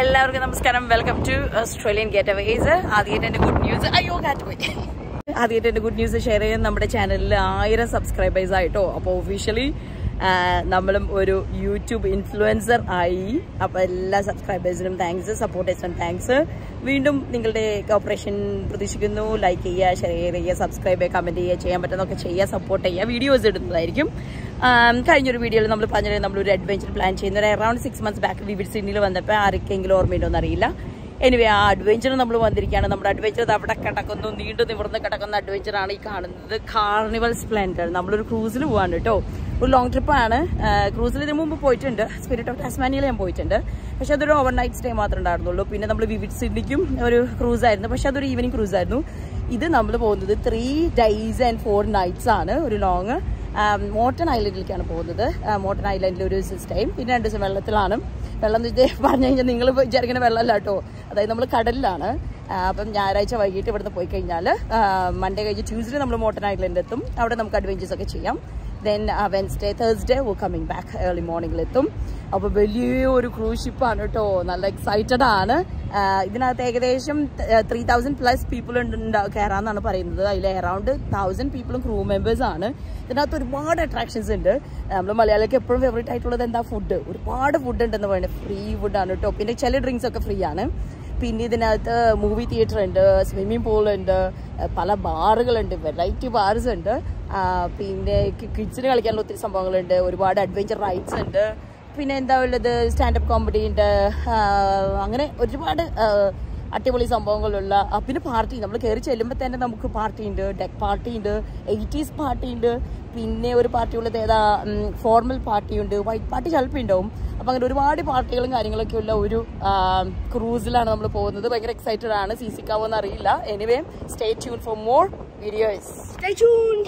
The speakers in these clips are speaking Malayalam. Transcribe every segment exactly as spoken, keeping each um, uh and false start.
എല്ലാവർക്കും നമസ്കാരം. Welcome to Australian getaways. ആദ്യമായിട്ട് എൻ്റെ ഗുഡ് ന്യൂസ് അയ്യോ കാറ്റുപോയി ആദ്യമായിട്ട് എൻ്റെ ഗുഡ് ന്യൂസ് ഷെയർ ചെയ്യാൻ നമ്മുടെ ചാനലിൽ ആയിരം സബ്സ്ക്രൈബേഴ്സ് ആയിട്ടോ. അപ്പോൾ ഒഫീഷ്യലി നമ്മളും ഒരു യൂട്യൂബ് ഇൻഫ്ലുവൻസർ ആയി. അപ്പോൾ എല്ലാ സബ്സ്ക്രൈബേഴ്സിനും താങ്ക്സ്, സപ്പോർട്ടേഴ്സിനും താങ്ക്സ്. വീണ്ടും നിങ്ങളുടെ കോപ്പറേഷൻ പ്രതീക്ഷിക്കുന്നു. ലൈക്ക് ചെയ്യുക, ഷെയർ ചെയ്യുക, സബ്സ്ക്രൈബ് ചെയ്യുക, കമൻറ്റ് ചെയ്യുക, ചെയ്യാൻ പറ്റുന്നതൊക്കെ ചെയ്യുക, സപ്പോർട്ട് ചെയ്യുക. വീഡിയോസ് ഇടുന്നതായിരിക്കും. കഴിഞ്ഞൊരു വീഡിയോയിൽ നമ്മൾ പറഞ്ഞത് നമ്മളൊരു അഡ്വഞ്ചർ പ്ലാൻ ചെയ്യുന്ന ഒരു around six months back Vivid സിഡ്നിയിൽ വന്നപ്പോൾ ആർക്കെങ്കിലും ഓർമ്മയുണ്ടോന്ന് അറിയില്ല. എനിവേ, ആ അഡ്വഞ്ചർ നമ്മൾ വന്നിരിക്കുകയാണ്. നമ്മുടെ അഡ്വഞ്ചർ അവിടെ കിടക്കുന്നു, നീണ്ടു നിവർന്ന് കിടക്കുന്ന അഡ്വഞ്ചറാണ് ഈ കാണുന്നത്, കാർണിവൽ സ്പ്ലെൻഡർ. നമ്മളൊരു ക്രൂസിൽ പോകാൻ കേട്ടോ, ഒരു ലോങ് ട്രിപ്പാണ്. ക്രൂസിൽ ഇതിന് മുമ്പ് പോയിട്ടുണ്ട്, സ്പിരിറ്റ് ഓഫ് ടാസ്മാനിയയിൽ ഞാൻ പോയിട്ടുണ്ട്. പക്ഷെ അതൊരു ഓവർ നൈറ്റ് സ്റ്റേ മാത്രമേ ഉണ്ടായിരുന്നുള്ളൂ. പിന്നെ നമ്മൾ വിവിഡ് സിഡ്നിക്കും ഒരു ക്രൂസായിരുന്നു, പക്ഷെ അതൊരു ഈവനിങ് ക്രൂസായിരുന്നു. ഇത് നമ്മൾ പോകുന്നത് three days and four nights ആണ്, ഒരു ലോങ്. മോട്ടൺ ഐലൻഡിലേക്കാണ് പോകുന്നത്. മോട്ടൺ ഐലൻഡിൽ ഒരു ദിവസം സ്റ്റേയും പിന്നെ രണ്ട് ദിവസം വെള്ളത്തിലാണ്. വെള്ളം എന്ന് പറഞ്ഞു കഴിഞ്ഞാൽ നിങ്ങൾ വിചാരിക്കുന്ന വെള്ളമല്ല കേട്ടോ, അതായത് നമ്മൾ കടലിലാണ്. അപ്പം ഞായറാഴ്ച വൈകിട്ട് ഇവിടുന്ന് പോയി കഴിഞ്ഞാൽ മൺഡേ കഴിഞ്ഞ് ട്യൂസ്ഡേ നമ്മൾ മോട്ടൺ ഐലൻഡിലെത്തും. അവിടെ നമുക്ക് അഡ്വഞ്ചേഴ്സൊക്കെ ചെയ്യാം. Then Wednesday Thursday we coming back early മോർണിംഗിലെത്തും. അപ്പോൾ വലിയൊരു ക്രൂസ് ഷിപ്പാണ് കേട്ടോ, നല്ല എക്സൈറ്റഡ് ആണ്. ഇതിനകത്ത് ഏകദേശം ത്രീ തൗസൻഡ് പ്ലസ് പീപ്പിൾ ഉണ്ട് കയറാമെന്നാണ് പറയുന്നത്. അതിൽ അറൌണ്ട് തൗസൻഡ് പീപ്പിളും ക്രൂ മെമ്പേഴ്സാണ്. ഇതിനകത്ത് ഒരുപാട് അട്രാക്ഷൻസ് ഉണ്ട്. നമ്മൾ മലയാളികൾക്ക് എപ്പോഴും ഫേവറേറ്റ് ആയിട്ടുള്ളത് എന്താ, ഫുഡ്. ഒരുപാട് ഫുഡ് ഉണ്ടെന്ന് പറയുന്നത്. ഫ്രീ ഫുഡാണ് കേട്ടോ. പിന്നെ ചില ഡ്രിങ്ക്സ് ഒക്കെ ഫ്രീ ആണ്. പിന്നെ ഇതിനകത്ത് മൂവി തിയേറ്റർ ഉണ്ട്, സ്വിമ്മിംഗ് പൂളുണ്ട്, പല ബാറുകളുണ്ട്, വെറൈറ്റി ബാർസ് ഉണ്ട്. പിന്നെ കിഡ്സിന് കളിക്കാനുള്ള ഒത്തിരി സംഭവങ്ങളുണ്ട്. ഒരുപാട് അഡ്വഞ്ചർ റൈഡ്സ് ഉണ്ട്. പിന്നെ എന്താ ഉള്ളത്, സ്റ്റാൻഡപ്പ് കോമഡി ഉണ്ട്. അങ്ങനെ ഒരുപാട് അടിപൊളി സംഭവങ്ങളുള്ള പിന്നെ പാർട്ടി. നമ്മൾ കയറി ചെല്ലുമ്പോൾ തന്നെ നമുക്ക് പാർട്ടി ഉണ്ട്, ഡെക്ക് പാർട്ടി ഉണ്ട്, എയ്റ്റീസ് പാർട്ടി ഉണ്ട്. പിന്നെ ഒരു പാർട്ടിയുള്ളത് ഏതാ, ഫോർമൽ പാർട്ടിയുണ്ട്, വൈറ്റ് പാർട്ടി ചിലപ്പോൾ ഉണ്ടാവും. അപ്പം അങ്ങനെ ഒരുപാട് പാർട്ടികളും കാര്യങ്ങളൊക്കെ ഉള്ള ഒരു ക്രൂസിലാണ് നമ്മൾ പോകുന്നത്. ഭയങ്കര എക്സൈറ്റഡ് ആണ്. സീസിക്കാവോന്ന് അറിയില്ല. Anyway, stay tune for more videos. Stay tune.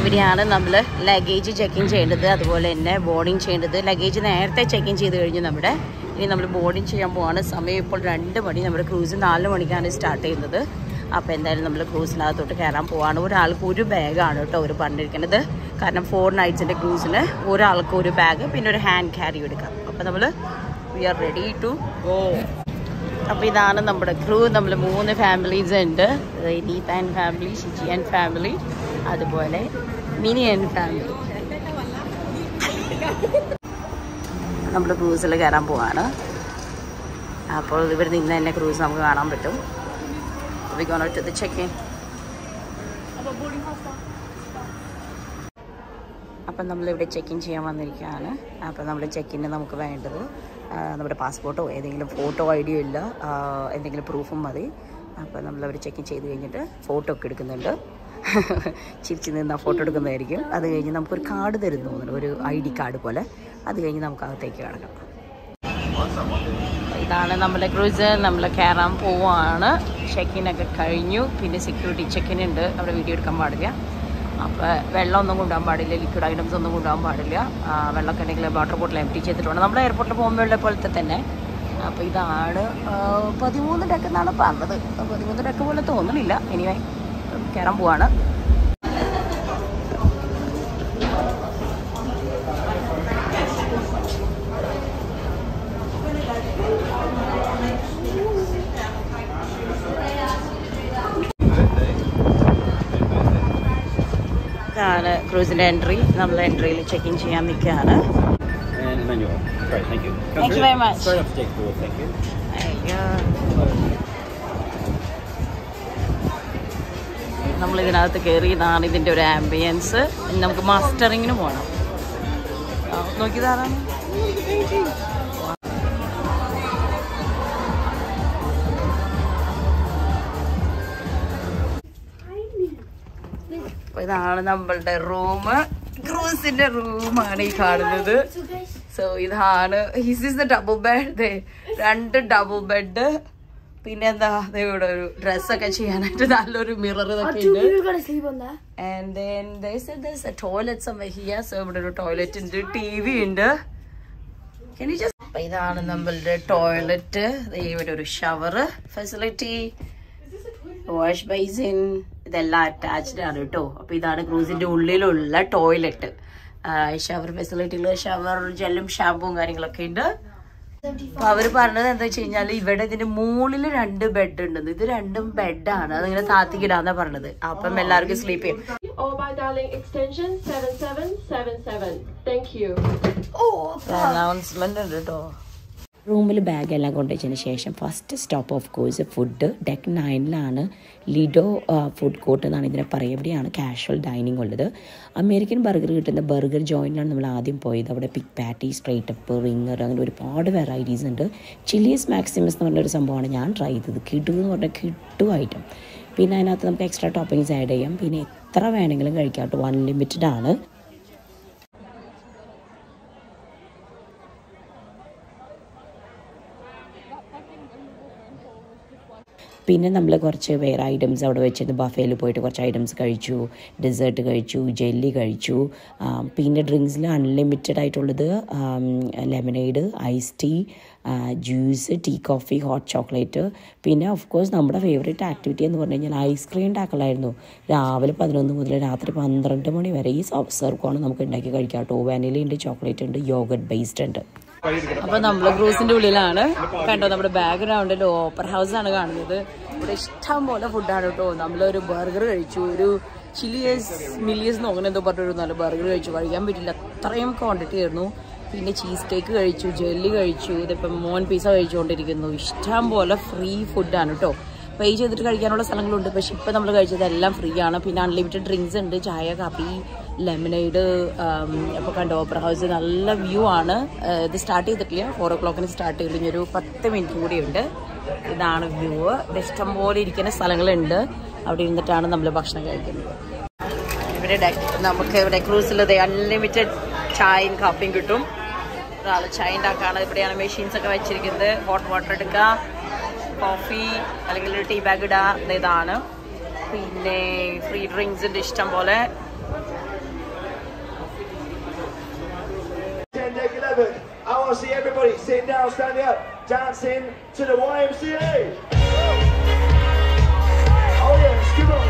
ഇവിടെയാണ് നമ്മൾ ലഗേജ് ചെക്ക് ഇൻ ചെയ്യേണ്ടത്, അതുപോലെ തന്നെ ബോർഡിങ് ചെയ്യേണ്ടത്. ലഗേജ് നേരത്തെ ചെക്ക് ഇൻ ചെയ്ത് കഴിഞ്ഞു നമ്മുടെ. ഇനി നമ്മൾ ബോർഡിങ് ചെയ്യാൻ പോവാണ്. സമയം ഇപ്പോൾ രണ്ട് മണി. നമ്മുടെ ക്രൂസ് നാല് മണിക്കാണ് സ്റ്റാർട്ട് ചെയ്യുന്നത്. അപ്പോൾ എന്തായാലും നമ്മൾ ക്രൂസിനകത്തോട്ട് കയറാൻ പോവാണ്. ഒരാൾക്ക് ഒരു ബാഗാണ് കേട്ടോ ഒരു പറഞ്ഞിരിക്കുന്നത്. കാരണം ഫോർ നൈറ്റ്സിൻ്റെ ക്രൂസിന് ഒരാൾക്ക് ഒരു ബാഗ്, പിന്നെ ഒരു ഹാൻഡ് ക്യാരി എടുക്കാം. അപ്പോൾ നമ്മൾ we are ready to go. അപ്പോൾ ഇതാണ് നമ്മുടെ ക്രൂ. നമ്മൾ മൂന്ന് ഫാമിലീസ് ഉണ്ട്. Deep and family, Shiji and family, അതുപോലെ മിനി ആൻഡ് ഫാമിലി. നമ്മൾ ക്രൂസിൽ കയറാൻ പോവാണ്. അപ്പോൾ ഇവിടെ നിന്ന് തന്നെ ക്രൂസ് നമുക്ക് കാണാൻ പറ്റും. We gone out to the check-in. അപ്പം നമ്മളിവിടെ ചെക്ക് ഇൻ ചെയ്യാൻ വന്നിരിക്കുകയാണ്. അപ്പം നമ്മൾ ചെക്കിന് നമുക്ക് വേണ്ടത് നമ്മുടെ പാസ്പോർട്ടോ ഏതെങ്കിലും ഫോട്ടോ ഐ ഡിയോ ഇല്ല, എന്തെങ്കിലും പ്രൂഫും മതി. അപ്പം നമ്മളവർ ചെക്ക് ഇൻ ചെയ്ത് കഴിഞ്ഞിട്ട് ഫോട്ടോ ഒക്കെ എടുക്കുന്നുണ്ട്. ചിരിച്ച് നിന്ന് ഫോട്ടോ എടുക്കുന്നതായിരിക്കും. അത് കഴിഞ്ഞ് നമുക്കൊരു കാർഡ് തരുന്നു, ഒരു ഐ ഡി കാർഡ് പോലെ. അത് കഴിഞ്ഞ് നമുക്ക് അകത്തേക്ക് കടക്കാം. ഇതാണ് നമ്മളെ ക്രൂസ്. നമ്മൾ കയറാൻ പോവാണ്. ചെക്കിനൊക്കെ കഴിഞ്ഞു. പിന്നെ സെക്യൂരിറ്റി ചെക്കിൻ ഉണ്ട്. അവിടെ വീഡിയോ എടുക്കാൻ പാടില്ല. അപ്പോൾ വെള്ളമൊന്നും കൊണ്ടുപോകാൻ പാടില്ല, ലിക്വിഡ് ഐറ്റംസ് ഒന്നും കൊണ്ടുപോകാൻ പാടില്ല. വെള്ളമൊക്കെ ഉണ്ടെങ്കിൽ വാട്ടർ ബോട്ടിൽ എംപ്റ്റി ചെയ്തിട്ട് വേണം. നമ്മുടെ എയർപോർട്ടിൽ പോകുമ്പോഴുള്ള പോലത്തെ തന്നെ. അപ്പോൾ ഇതാണ് പതിമൂന്ന് ഡെക്ക് എന്നാണ് പറഞ്ഞത്. പതിമൂന്ന് ഡെക്ക് പോലെ തോന്നുന്നില്ല. എനിവേ, കയറാൻ പോവാണ്. cruising entry. Namla entry check-in cheyan nikkana. And manual. Great, thank you. Come Thank through. you very much. Straight off the deck door, thank you. There you go. Namla idinathu keri naan idinte oru ambience. Innu namukku mastering nu poanam. Nokki tharan. This is our room, cruise in the room. So this is the double bed. They run the double bed. They dress a mirror. And then they said there's a toilet somewhere here. So we have a toilet in the T V. Can you just see the toilet? They have a shower facility. Wash basin. They are attached to the cruise in the toilet. Shower facility, shower, gel, shampoo. Power partner and the change Ali better than a moon under bed. The random bed down. I'm going to take it on the partner. Upper Melarga sleeping. Oh, my darling, extension seven seven seven seven. Thank you. Oh, announcement at the door. Room bag and I first stop of course food deck nine lana Lido uh, food court and casual dining American burger the burger joint and pig patty straight up ring and with odd varieties and Chili's Maximus and try the kid to item. Pina extra toppings add am pina one limit dollar. പിന്നെ നമ്മൾ കുറച്ച് വേറെ ഐറ്റംസ് അവിടെ വെച്ചിട്ട് ബഫേയിൽ പോയിട്ട് കുറച്ച് ഐറ്റംസ് കഴിച്ചു ഡെസേർട്ട് കഴിച്ചു ജെല്ലി കഴിച്ചു പിന്നെ ഡ്രിങ്ക്സിൽ അൺലിമിറ്റഡ് ആയിട്ടുള്ളത് lemonade ice tea juice tea coffee hot chocolate പിന്നെ ഓഫ് കോഴ്സ് നമ്മുടെ ഫേവറേറ്റ് ആക്ടിവിറ്റി എന്ന് പറഞ്ഞു കഴിഞ്ഞാൽ ഐസ്ക്രീം ടാക്കലായിരുന്നു രാവിലെ പതിനൊന്ന് മുതൽ രാത്രി പന്ത്രണ്ട് മണി വരെ ഈ സർക്കോണ് നമുക്ക് ഉണ്ടാക്കി കഴിക്കാം കേട്ടോ വാനില ഉണ്ട് ചോക്ലേറ്റ് ഉണ്ട് യോഗട്ട് ബേസ്ഡ് ഉണ്ട് അപ്പോൾ നമ്മൾ ക്രൂസിന്റെ ഉള്ളിലാണ് കണ്ടോ നമ്മുടെ ബാക്ക്ഗ്രൗണ്ടിൽ ഓപ്പർ ഹൗസ് ആണ് കാണുന്നത് ഇവിടെ ഇഷ്ടം പോലെ ഫുഡാണ് കേട്ടോ നമ്മളൊരു ബർഗർ കഴിച്ചു ഒരു ചില്ലിയസ് മില്ലിയസ് അങ്ങനെ എന്തോ പറഞ്ഞൊരു നല്ല ബർഗർ കഴിച്ചു കഴിക്കാൻ പറ്റില്ല അത്രയും ക്വാണ്ടിറ്റി ആയിരുന്നു പിന്നെ ചീസ് കേക്ക് കഴിച്ചു ജെല്ലി കഴിച്ചു ഇതിപ്പം മോൻ പിസ കഴിച്ചുകൊണ്ടിരിക്കുന്നു ഇഷ്ടം പോലെ ഫ്രീ ഫുഡാണ് കേട്ടോ പേ ചെയ്തിട്ട് കഴിക്കാനുള്ള സ്ഥലങ്ങളുണ്ട് പക്ഷെ ഇപ്പം നമ്മൾ കഴിച്ചതെല്ലാം ഫ്രീ ആണ് പിന്നെ അൺലിമിറ്റഡ് ഡ്രിങ്ക്സ് ഉണ്ട് ചായ കാപ്പി ലെമനേഡ് അപ്പോൾ കണ്ടോ ഓപ്പറ ഹൗസ് നല്ല വ്യൂ ആണ് ഇത് സ്റ്റാർട്ട് ചെയ്തിട്ടില്ല ഫോർ ഓ ക്ലോക്കിന് സ്റ്റാർട്ട് ചെയ്ത് ഇനിയൊരു പത്ത് മിനിറ്റ് കൂടിയുണ്ട് ഇതാണ് വ്യൂ ഇഷ്ടം പോലെ ഇരിക്കുന്ന സ്ഥലങ്ങളുണ്ട് അവിടെ ഇരുന്നിട്ടാണ് നമ്മൾ ഭക്ഷണം കഴിക്കുന്നത് ഇവിടെ നമുക്ക് ഇവിടെ ക്രൂസിൽ അൺലിമിറ്റഡ് ചായയും കാപ്പിയും കിട്ടും ചായ ഉണ്ടാക്കാണ് ഇവിടെയാണ് മെഷീൻസ് ഒക്കെ വെച്ചിരിക്കുന്നത് ഹോട്ട് വാട്ടർ എടുക്കുക കോഫി അല്ലെങ്കിൽ ടീ ബാഗ് ഇടുക ഇതാണ് പിന്നെ ഫ്രീ ഡ്രിങ്ക്സിൻ്റെ ഇഷ്ടം പോലെ I want to see everybody sit down, stand up, dancing to the Y M C A. Oh yes, come on.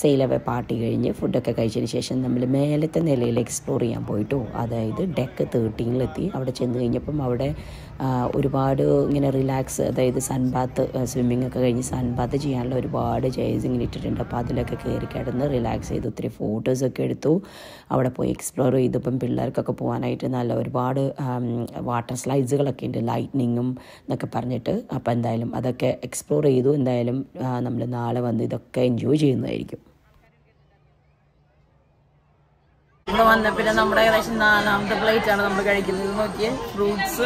Sailor party, food station, number Melatanel exploring poito, other deck thirteen Lati, out of Chenapamada, Uribado, in a relax, the sun bath, swimming a sun bath, Giallo, Ribada, chasing it in a path like a caricat and relax either three photos a kirtu, out of explore either Pampilla, Cacapuanite, and a lower water slides like in the lightning, the Caparneta, up and the island, other explore either in the island, Namlanala, and the Kanjuji in the The plate and fruits,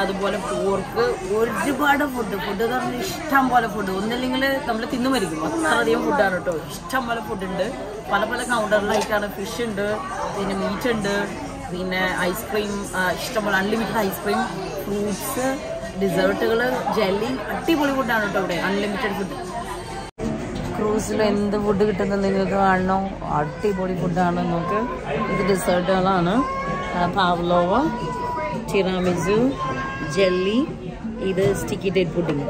other ball of work, words about food, the food, the stumble of food, the lingle, complete in the very good stumble of food in the Palapala counter, like a fish in the meat and ice cream, unlimited ice cream, fruits, dessert, jelly, unlimited food. Cruise in the wood, food, dessert, pavlova, tiramisu, jelly, either sticky date pudding.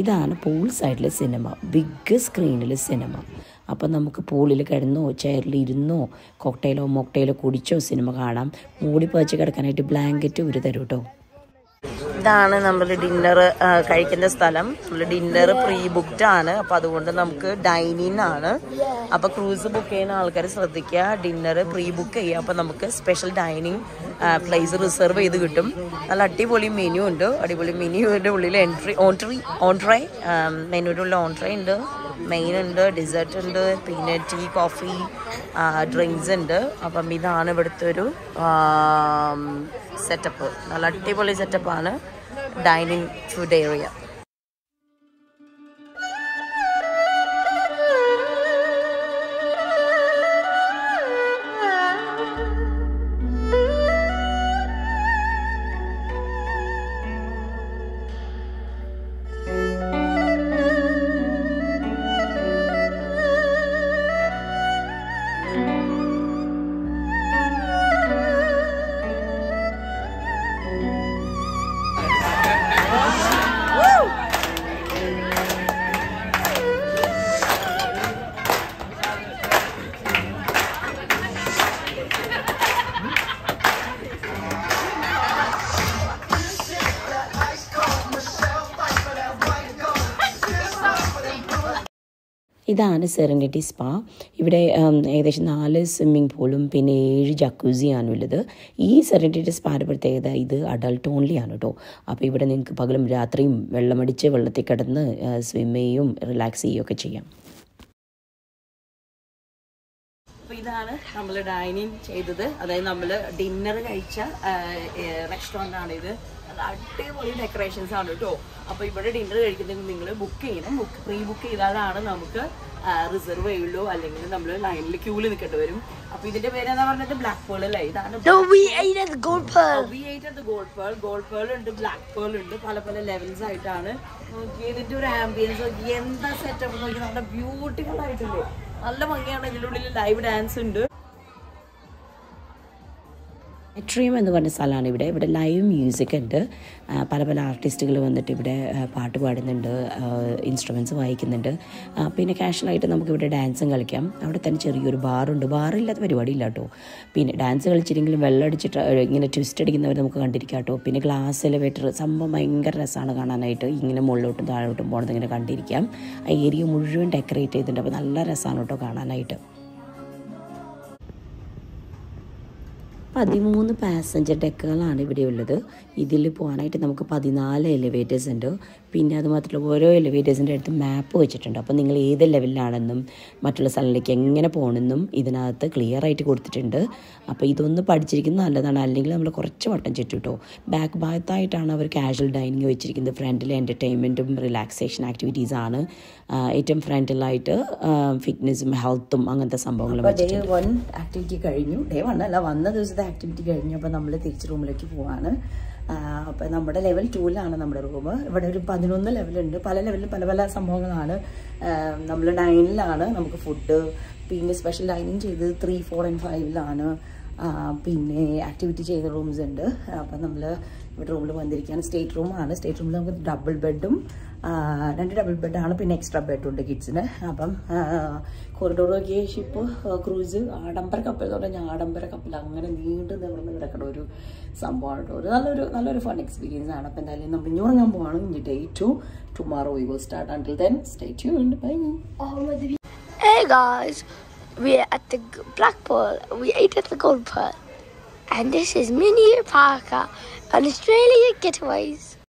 ഇതാണ് പൂൾ സൈഡിലെ സിനിമ ബിഗ് സ്ക്രീനിലെ സിനിമ അപ്പോൾ നമുക്ക് പൂളിൽ കിടന്നോ ചെയറിൽ ഇരുന്നോ കോക്ടെയിലോ മോക്ടെയിലോ കുടിച്ചോ സിനിമ കാണാം മൂടി പറിച്ച് കിടക്കാനായിട്ട് ബ്ലാങ്കറ്റ് ഒരു തരും ട്ടോ ഇതാണ് നമ്മൾ ഡിന്നർ കഴിക്കുന്ന സ്ഥലം നമ്മൾ ഡിന്നർ പ്രീ ബുക്ക്ഡ് ആണ് അപ്പോൾ അതുകൊണ്ട് നമുക്ക് ഡൈനിങ് ആണ് അപ്പോൾ ക്രൂസ് ബുക്ക് ചെയ്യുന്ന ആൾക്കാരെ ശ്രദ്ധിക്കുക ഡിന്നർ പ്രീ ബുക്ക് ചെയ്യുക അപ്പോൾ നമുക്ക് സ്പെഷ്യൽ ഡൈനിങ് place reserve ചെയ്തു കിട്ടും നല്ല അടിപൊളി മെനു ഉണ്ട് അടിപൊളി മെനുവിന്റെ ഉള്ളിൽ എൻട്രി ഓൺട്രി ഓൺട്രൈ മെനുവിന്റെ ഉള്ളിൽ ഓൺട്രൈ ഉണ്ട് മെയിൻ ഉണ്ട് ഡെസേർട്ട് ഉണ്ട് പിന്നെ ടീ കോഫി ഡ്രിങ്ക്സ് ഉണ്ട് അപ്പം ഇതാണ് ഇവിടുത്തെ ഒരു സെറ്റപ്പ് നല്ല അടിപൊളി സെറ്റപ്പാണ് ഡൈനിങ് ഫുഡ് ഏരിയ ഇതാണ് സെറനിറ്റി സ്പാ ഇവിടെ ഏകദേശം നാല് സ്വിമ്മിംഗ് പൂളും പിന്നെ ഏഴ് ജക്കൂസിയാണ് ഉള്ളത് ഈ സെറനിറ്റി സ്പായുടെ പ്രത്യേകത ഇത് അഡൾട്ട് ഓൺലി ആണ് കേട്ടോ അപ്പോൾ ഇവിടെ നിങ്ങൾക്ക് പകലും രാത്രിയും വെള്ളമടിച്ച് വെള്ളത്തിൽ കിടന്ന് സ്വിം ചെയ്യും റിലാക്സ് ചെയ്യുകയൊക്കെ ചെയ്യാം അപ്പോൾ ഇതാണ് നമ്മൾ ഡൈനിങ് ചെയ്തത് അതായത് നമ്മൾ ഡിന്നർ കഴിച്ച റെസ്റ്റോറൻ്റാണ് ഇത് അടിപൊളി ഡെക്കറേഷൻസ് ആണ് കേട്ടോ അപ്പോൾ ഇവിടെ ഡിന്നർ കഴിക്കുന്നെങ്കിൽ നിങ്ങൾ ബുക്ക് ചെയ്യണം ബുക്ക് പ്രീ ബുക്ക് ചെയ്താലാണ് നമുക്ക് റിസർവ് ചെയ്യുള്ളൂ അല്ലെങ്കിൽ നമ്മൾ ലൈനിൽ ക്യൂവിൽ നിൽക്കേണ്ടി വരും അപ്പോൾ ഇതിന്റെ പേരെന്താ പറഞ്ഞത് ബ്ലാക്ക് പേൾ അല്ലേ ഇതാണ് ഗോൾഡ് പേൾ ഗോൾഡ് പേൾ ഉണ്ട് ബ്ലാക്ക് പേൾ ഉണ്ട് പല പല ലെവൽസ് ആയിട്ടാണ് ഇതിന്റെ ഒരു ആംബിയൻസ് എന്താ സെറ്റപ്പ് നോക്കി നല്ല ബ്യൂട്ടിഫുൾ ആയിട്ടുണ്ട് നല്ല ഭംഗിയാണ് ഇതിൻ്റെ ഉള്ളിൽ ലൈവ് ഡാൻസ് ഉണ്ട് എട്രിയം എന്ന് പറഞ്ഞ സ്ഥലമാണ് ഇവിടെ ഇവിടെ ലൈവ് മ്യൂസിക് ഉണ്ട് പല പല ആർട്ടിസ്റ്റുകൾ വന്നിട്ട് ഇവിടെ പാട്ട് പാടുന്നുണ്ട് ഇൻസ്ട്രുമെൻറ്റ്സ് വായിക്കുന്നുണ്ട് പിന്നെ കാഷ്വലായിട്ട് നമുക്കിവിടെ ഡാൻസും കളിക്കാം അവിടെ തന്നെ ചെറിയൊരു ബാറുണ്ട് ബാറില്ലാത്ത പരിപാടിയില്ല കേട്ടോ പിന്നെ ഡാൻസ് കളിച്ചില്ലെങ്കിലും വെള്ളം അടിച്ചിട്ട് ഇങ്ങനെ ട്വിസ്റ്റ് അടിക്കുന്നവർ നമുക്ക് കണ്ടിരിക്കാം കേട്ടോ പിന്നെ ഗ്ലാസ് എലിവേറ്റർ സംഭവം ഭയങ്കര രസമാണ് കാണാനായിട്ട് ഇങ്ങനെ മുകളിലോട്ടും താഴോട്ടും പോകുന്നത് ഇങ്ങനെ കണ്ടിരിക്കാം ആ ഏരിയ മുഴുവൻ ഡെക്കറേറ്റ് ചെയ്തിട്ടുണ്ട് അപ്പോൾ നല്ല രസമാണ് കേട്ടോ കാണാനായിട്ട് പതിമൂന്ന് പാസഞ്ചർ ഡെക്കുകളാണ് ഇവിടെയുള്ളത് ഇതിൽ പോകാനായിട്ട് നമുക്ക് പതിനാല് എലിവേറ്റേഴ്സ് ഉണ്ട് പിന്നെ അതുമാത്രമല്ല ഓരോ എലിവേറ്റേഴ്സിൻ്റെ അടുത്ത് മാപ്പ് വെച്ചിട്ടുണ്ട് അപ്പോൾ നിങ്ങൾ ഏത് ലെവലിലാണെന്നും മറ്റുള്ള സ്ഥലങ്ങളിലേക്ക് എങ്ങനെ പോകണമെന്നും ഇതിനകത്ത് ക്ലിയർ ആയിട്ട് കൊടുത്തിട്ടുണ്ട് അപ്പോൾ ഇതൊന്ന് പഠിച്ചിരിക്കുന്നത് നല്ലതാണ് അല്ലെങ്കിൽ നമ്മൾ കുറച്ച് വട്ടം ചുറ്റും കേട്ടോ ബാക്ക് ഭാഗത്തായിട്ടാണ് അവർ കാഷ്വൽ ഡൈനിങ് വെച്ചിരിക്കുന്നത് ഫ്രണ്ടിൽ എൻ്റർടൈൻമെൻറ്റും റിലാക്സേഷൻ ആക്ടിവിറ്റീസാണ് ഏറ്റവും ഫ്രണ്ടിലായിട്ട് ഫിറ്റ്നസ്സും ഹെൽത്തും അങ്ങനത്തെ സംഭവങ്ങളും ഡേ വൺ ആക്ടിവിറ്റി കഴിഞ്ഞു ഡേ വൺ അല്ല വന്ന ദിവസത്തെ activity കഴിഞ്ഞപ്പോൾ നമ്മൾ തിരിച്ച് റൂമിലേക്ക് പോവാണ് അപ്പോൾ നമ്മുടെ ലെവൽ two ലാണ് നമ്മുടെ റൂം ഇവിടെ ഒരു eleven ലെവൽ ഉണ്ട് പല ലെവലിലും പല പല സംഭവങ്ങളാണ് നമ്മൾ nine ലാണ് നമുക്ക് ഫുഡ് പിന്നെ സ്പെഷ്യൽ ഡൈനിങ് ചെയ്ത് three four and five ലാണ് പിന്നെ ആക്ടിവിറ്റി ചെയ്യുന്ന റൂംസ് ഉണ്ട് അപ്പോൾ നമ്മൾ ഇവിടെ റൂമിൽ വന്നിരിക്കുകയാണ് സ്റ്റേറ്റ് റൂമാണ് സ്റ്റേറ്റ് റൂമിൽ നമുക്ക് ഡബിൾ ബെഡും രണ്ട് ഡബിൾ ബെഡ് ആണ് പിന്നെ എക്സ്ട്രാ ബെഡ് ഉണ്ട് കിഡ്സിന് അപ്പം കൊറിഡോറൊക്കെ ഷിപ്പ് ക്രൂസ് ആഡംബര കപ്പൽ എന്ന് പറഞ്ഞാൽ ആഡംബര കപ്പൽ അങ്ങനെ നീണ്ടു നിവർന്ന് കിടക്കുന്ന ഒരു സംഭവമാണ് ഒരു നല്ലൊരു നല്ലൊരു ഫൺ എക്സ്പീരിയൻസ് ആണ് അപ്പം എന്തായാലും നമ്മൾ ഇനി ഉറങ്ങാൻ പോവാണ് ഇനി day two tomorrow we will start until then stay tuned bye hey guys we're at the black pearl, we ate at the gold pearl, and this is Mini Parakka on Australian Getaways.